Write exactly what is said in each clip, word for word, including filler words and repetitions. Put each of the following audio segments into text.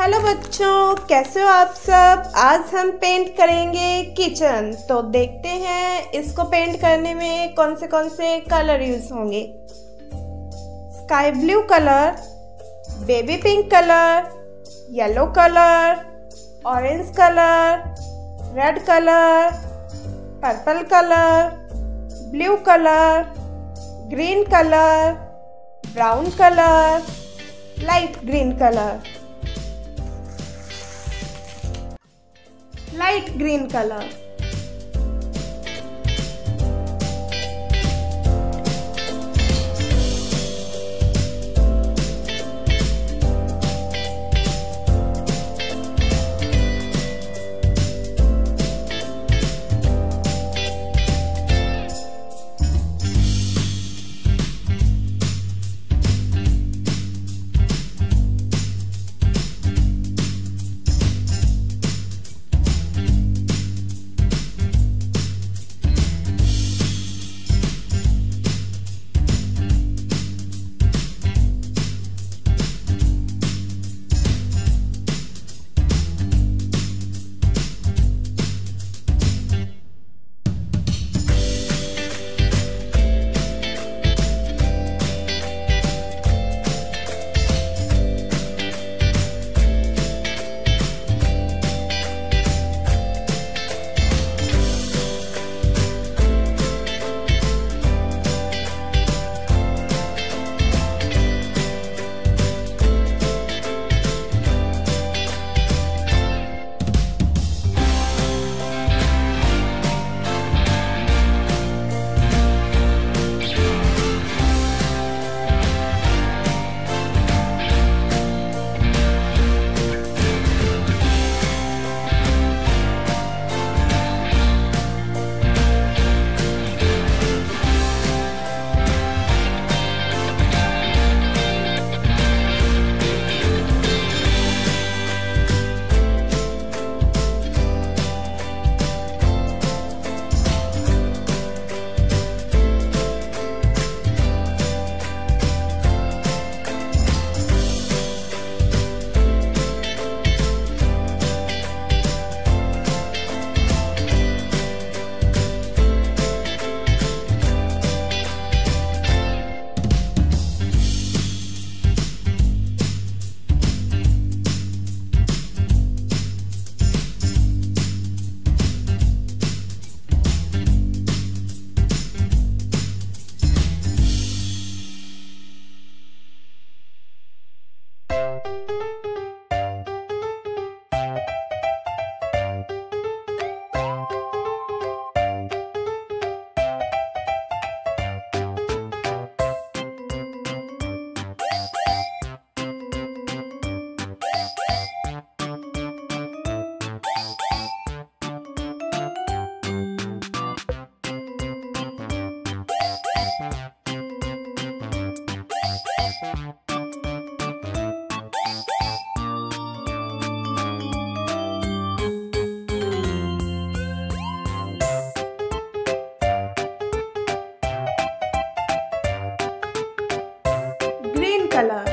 Hello बच्चों, कैसे हो आप सब। आज हम पेंट करेंगे किचन। तो देखते हैं इसको पेंट करने में कौन से कौन से कलर यूज़ होंगे। Sky blue colour, baby pink colour, yellow colour, orange colour, red colour, purple colour, blue colour, green colour, brown colour, light green colour, light green colour. Colour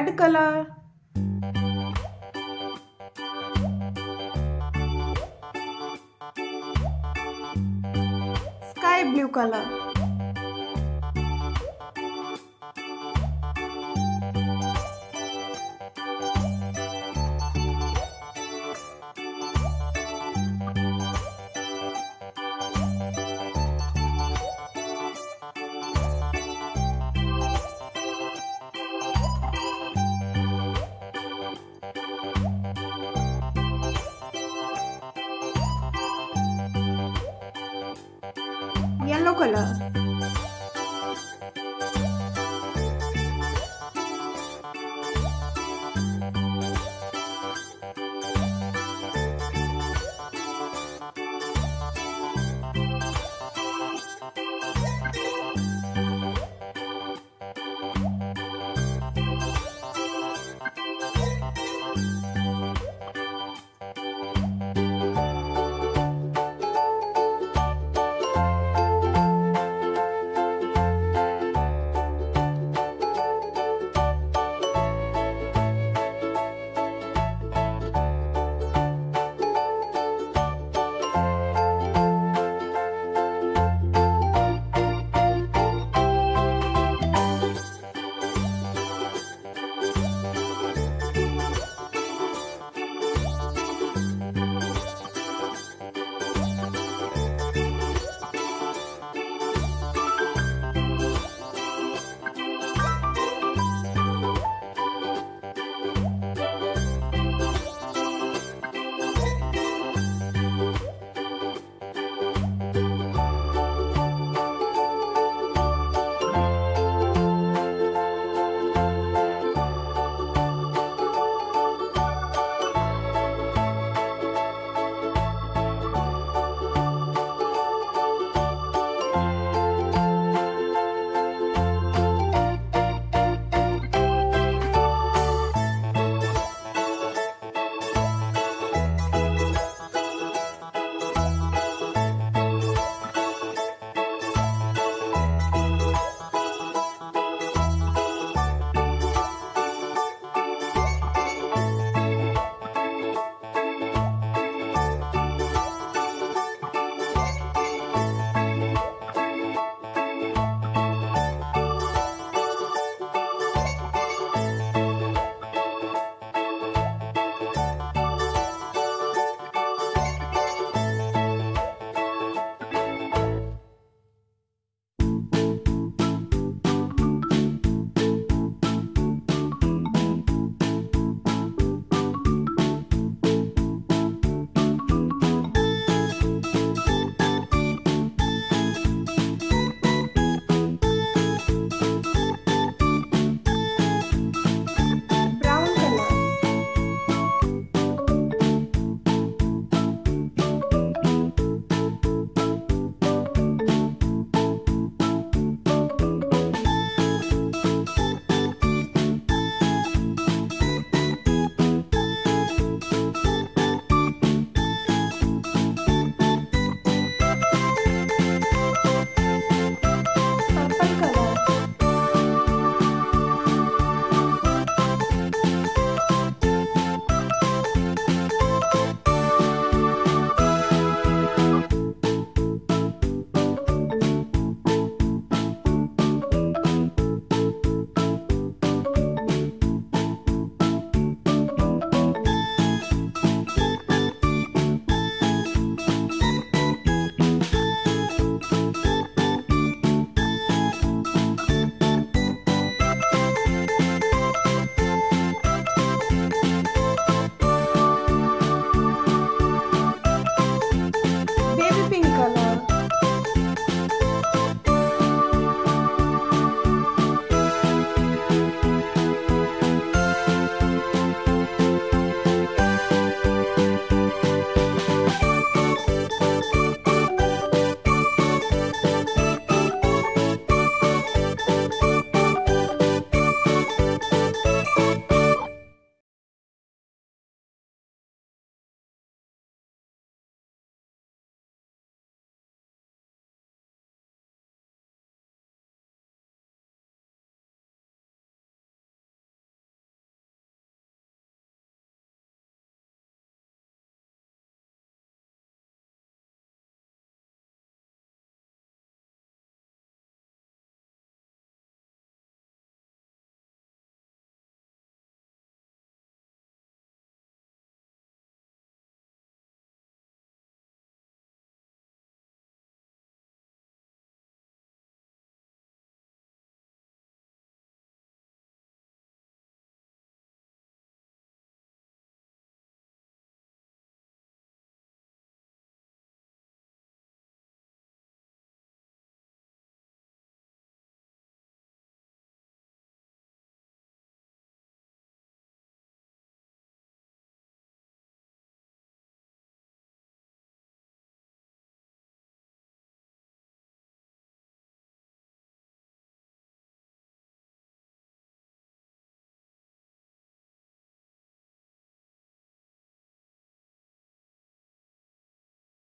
red color. Sky blue color. Yellow color.